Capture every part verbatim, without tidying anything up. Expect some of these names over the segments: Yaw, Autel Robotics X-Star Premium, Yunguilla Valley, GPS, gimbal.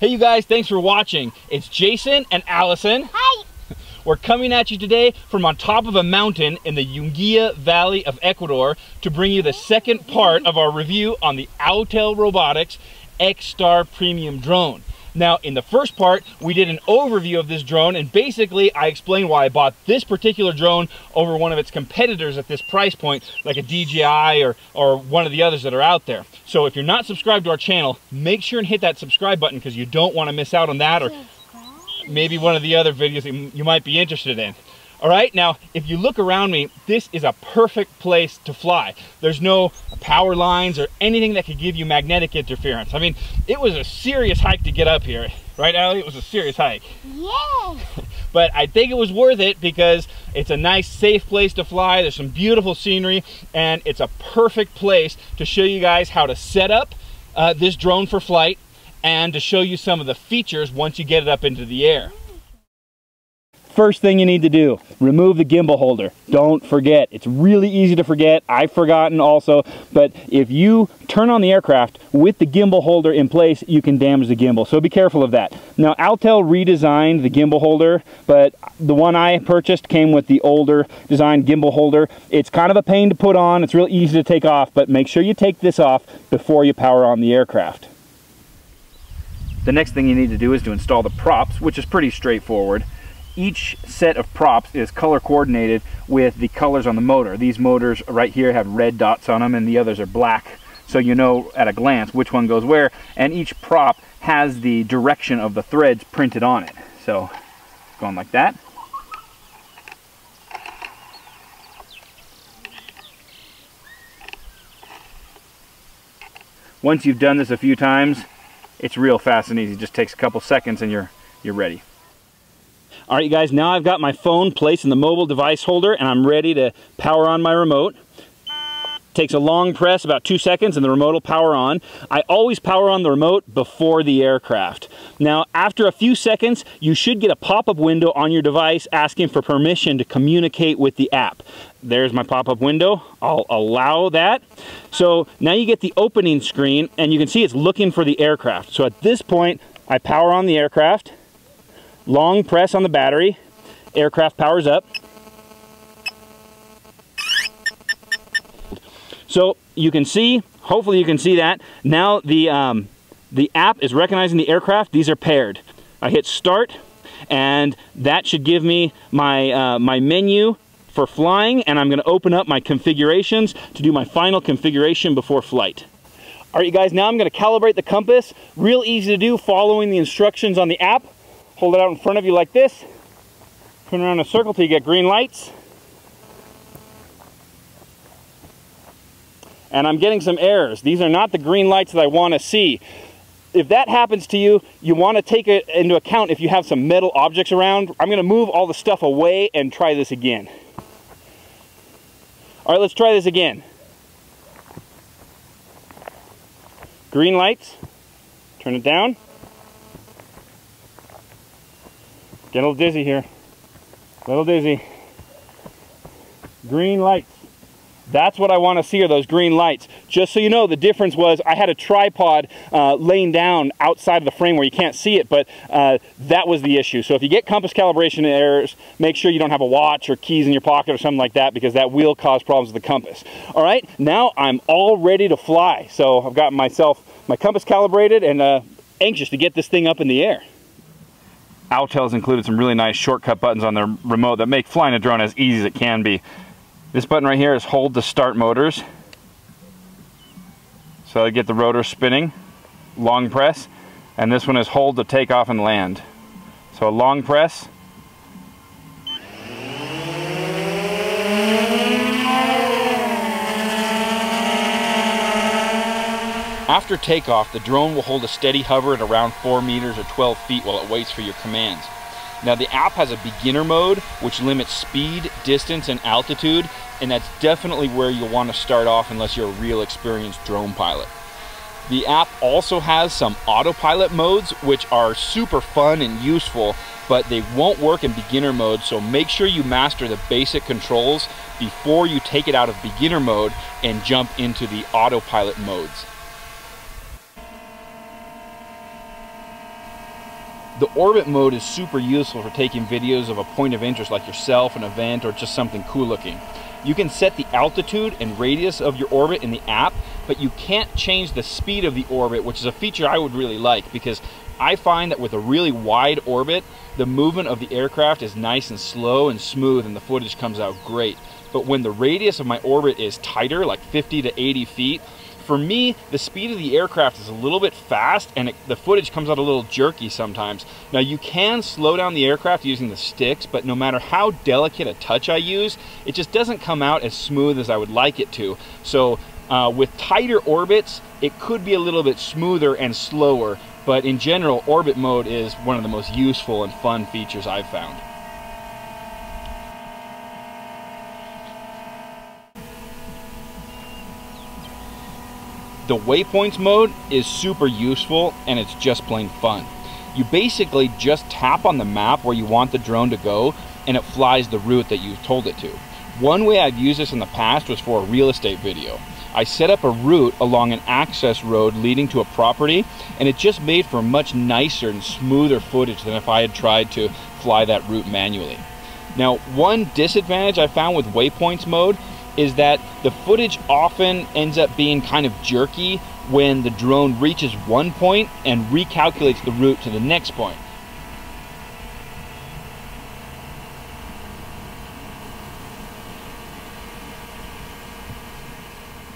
Hey you guys, thanks for watching. It's Jason and Allison. Hi. We're coming at you today from on top of a mountain in the Yunguilla Valley of Ecuador to bring you the second part of our review on the Autel Robotics X-Star Premium drone. Now, in the first part, we did an overview of this drone, and basically I explained why I bought this particular drone over one of its competitors at this price point, like a D J I or, or one of the others that are out there. So if you're not subscribed to our channel, make sure and hit that subscribe button because you don't want to miss out on that or maybe one of the other videos that you might be interested in. All right, now, if you look around me, this is a perfect place to fly. There's no power lines or anything that could give you magnetic interference. I mean, it was a serious hike to get up here. Right, Allie? It was a serious hike. Yeah. But I think it was worth it because it's a nice, safe place to fly. There's some beautiful scenery, and it's a perfect place to show you guys how to set up uh, this drone for flight and to show you some of the features once you get it up into the air. First thing you need to do, remove the gimbal holder. Don't forget. It's really easy to forget. I've forgotten also, but if you turn on the aircraft with the gimbal holder in place, you can damage the gimbal, so be careful of that. Now, Autel redesigned the gimbal holder, but the one I purchased came with the older designed gimbal holder. It's kind of a pain to put on. It's real easy to take off, but make sure you take this off before you power on the aircraft. The next thing you need to do is to install the props, which is pretty straightforward. Each set of props is color coordinated with the colors on the motor. These motors right here have red dots on them and the others are black, so you know at a glance which one goes where, and each prop has the direction of the threads printed on it. So going like that. Once you've done this a few times, it's real fast and easy. It just takes a couple seconds and you're you're ready. All right, you guys, now I've got my phone placed in the mobile device holder and I'm ready to power on my remote. It takes a long press, about two seconds, and the remote will power on. I always power on the remote before the aircraft. Now, after a few seconds, you should get a pop-up window on your device asking for permission to communicate with the app. There's my pop-up window. I'll allow that. So now you get the opening screen and you can see it's looking for the aircraft. So at this point, I power on the aircraft. Long press on the battery, aircraft powers up. So you can see, hopefully you can see that, now the, um, the app is recognizing the aircraft. These are paired. I hit start and that should give me my, uh, my menu for flying, and I'm going to open up my configurations to do my final configuration before flight. All right, you guys, now I'm going to calibrate the compass. Real easy to do following the instructions on the app. Hold it out in front of you like this, turn around in a circle till you get green lights. And I'm getting some errors. These are not the green lights that I want to see. If that happens to you, you want to take it into account if you have some metal objects around. I'm going to move all the stuff away and try this again. All right, let's try this again. Green lights, turn it down. Get a little dizzy here. A little dizzy. Green lights. That's what I want to see, are those green lights. Just so you know, the difference was I had a tripod uh, laying down outside of the frame where you can't see it, but uh, that was the issue. So if you get compass calibration errors, make sure you don't have a watch or keys in your pocket or something like that, because that will cause problems with the compass. All right, now I'm all ready to fly. So I've got myself, my compass calibrated, and uh, anxious to get this thing up in the air. Autel's included some really nice shortcut buttons on their remote that make flying a drone as easy as it can be. This button right here is hold to start motors. So I get the rotor spinning, long press, and this one is hold to take off and land. So a long press. After takeoff, the drone will hold a steady hover at around four meters or twelve feet while it waits for your commands. Now, the app has a beginner mode, which limits speed, distance, and altitude, and that's definitely where you'll want to start off unless you're a real experienced drone pilot. The app also has some autopilot modes, which are super fun and useful, but they won't work in beginner mode, so make sure you master the basic controls before you take it out of beginner mode and jump into the autopilot modes. The orbit mode is super useful for taking videos of a point of interest like yourself, an event, or just something cool looking. You can set the altitude and radius of your orbit in the app, but you can't change the speed of the orbit, which is a feature I would really like, because I find that with a really wide orbit, the movement of the aircraft is nice and slow and smooth and the footage comes out great. But when the radius of my orbit is tighter, like fifty to eighty feet, for me, the speed of the aircraft is a little bit fast and it, the footage comes out a little jerky sometimes. Now you can slow down the aircraft using the sticks, but no matter how delicate a touch I use, it just doesn't come out as smooth as I would like it to. So uh, with tighter orbits, it could be a little bit smoother and slower, but in general, orbit mode is one of the most useful and fun features I've found. The waypoints mode is super useful and it's just plain fun. You basically just tap on the map where you want the drone to go and it flies the route that you told it to. One way I've used this in the past was for a real estate video. I set up a route along an access road leading to a property and it just made for much nicer and smoother footage than if I had tried to fly that route manually. Now, one disadvantage I found with waypoints mode is that the footage often ends up being kind of jerky when the drone reaches one point and recalculates the route to the next point.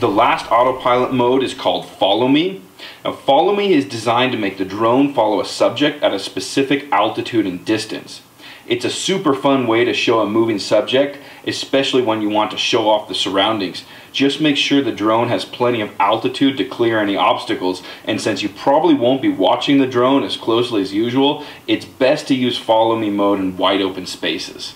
The last autopilot mode is called Follow Me. Now, Follow Me is designed to make the drone follow a subject at a specific altitude and distance. It's a super fun way to show a moving subject, especially when you want to show off the surroundings. Just make sure the drone has plenty of altitude to clear any obstacles, and since you probably won't be watching the drone as closely as usual, it's best to use Follow Me mode in wide open spaces.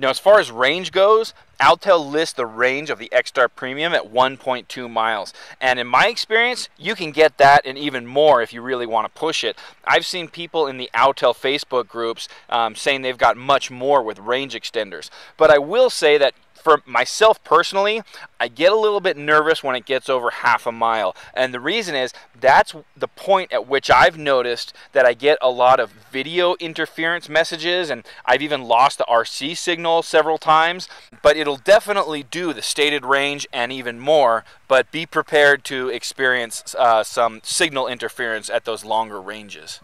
Now, as far as range goes, Autel lists the range of the X-Star Premium at one point two miles. And in my experience, you can get that and even more if you really want to push it. I've seen people in the Autel Facebook groups um, saying they've got much more with range extenders. But I will say that for myself personally, I get a little bit nervous when it gets over half a mile. And the reason is that's the point at which I've noticed that I get a lot of video interference messages, and I've even lost the R C signal several times. But it'll definitely do the stated range and even more, but be prepared to experience uh, some signal interference at those longer ranges.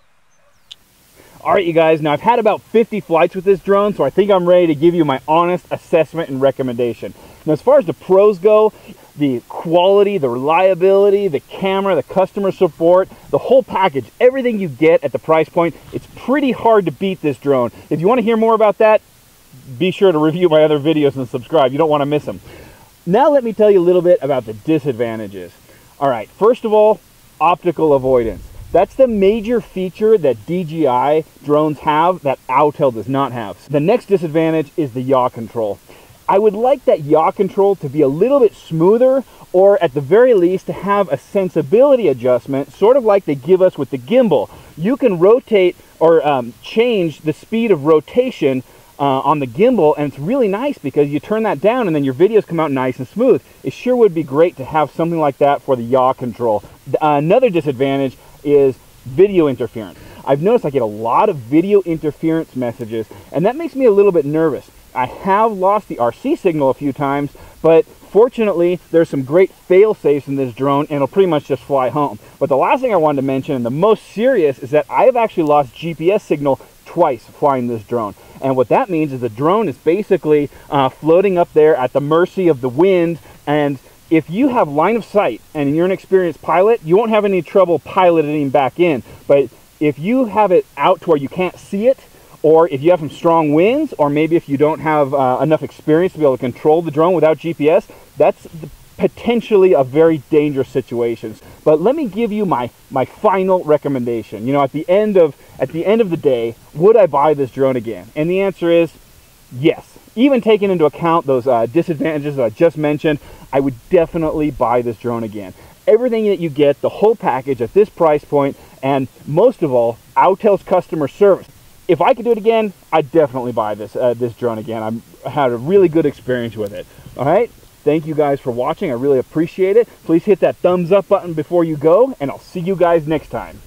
All right, you guys, now I've had about fifty flights with this drone, so I think I'm ready to give you my honest assessment and recommendation. Now, as far as the pros go, the quality, the reliability, the camera, the customer support, the whole package, everything you get at the price point, it's pretty hard to beat this drone. If you want to hear more about that, be sure to review my other videos and subscribe. You don't want to miss them. Now let me tell you a little bit about the disadvantages. All right, first of all, optical avoidance. That's the major feature that D J I drones have that Autel does not have. The next disadvantage is the yaw control. I would like that yaw control to be a little bit smoother, or at the very least to have a sensibility adjustment, sort of like they give us with the gimbal. You can rotate or um, change the speed of rotation uh, on the gimbal, and it's really nice because you turn that down and then your videos come out nice and smooth. It sure would be great to have something like that for the yaw control. Another disadvantage is video interference. I've noticed I get a lot of video interference messages, and that makes me a little bit nervous. I have lost the R C signal a few times, but fortunately there's some great fail-safes in this drone and it'll pretty much just fly home. But the last thing I wanted to mention, and the most serious, is that I've actually lost G P S signal twice flying this drone. And what that means is the drone is basically uh, floating up there at the mercy of the wind, and if you have line of sight and you're an experienced pilot, you won't have any trouble piloting back in. But if you have it out to where you can't see it, or if you have some strong winds, or maybe if you don't have uh, enough experience to be able to control the drone without G P S, that's the, potentially a very dangerous situation. But let me give you my, my final recommendation. You know, at the end of, at the end of the day, would I buy this drone again? And the answer is yes. Even taking into account those uh, disadvantages that I just mentioned, I would definitely buy this drone again. Everything that you get, the whole package at this price point, and most of all, Autel's customer service. If I could do it again, I'd definitely buy this, uh, this drone again. I'm, I had a really good experience with it. All right? Thank you guys for watching. I really appreciate it. Please hit that thumbs up button before you go, and I'll see you guys next time.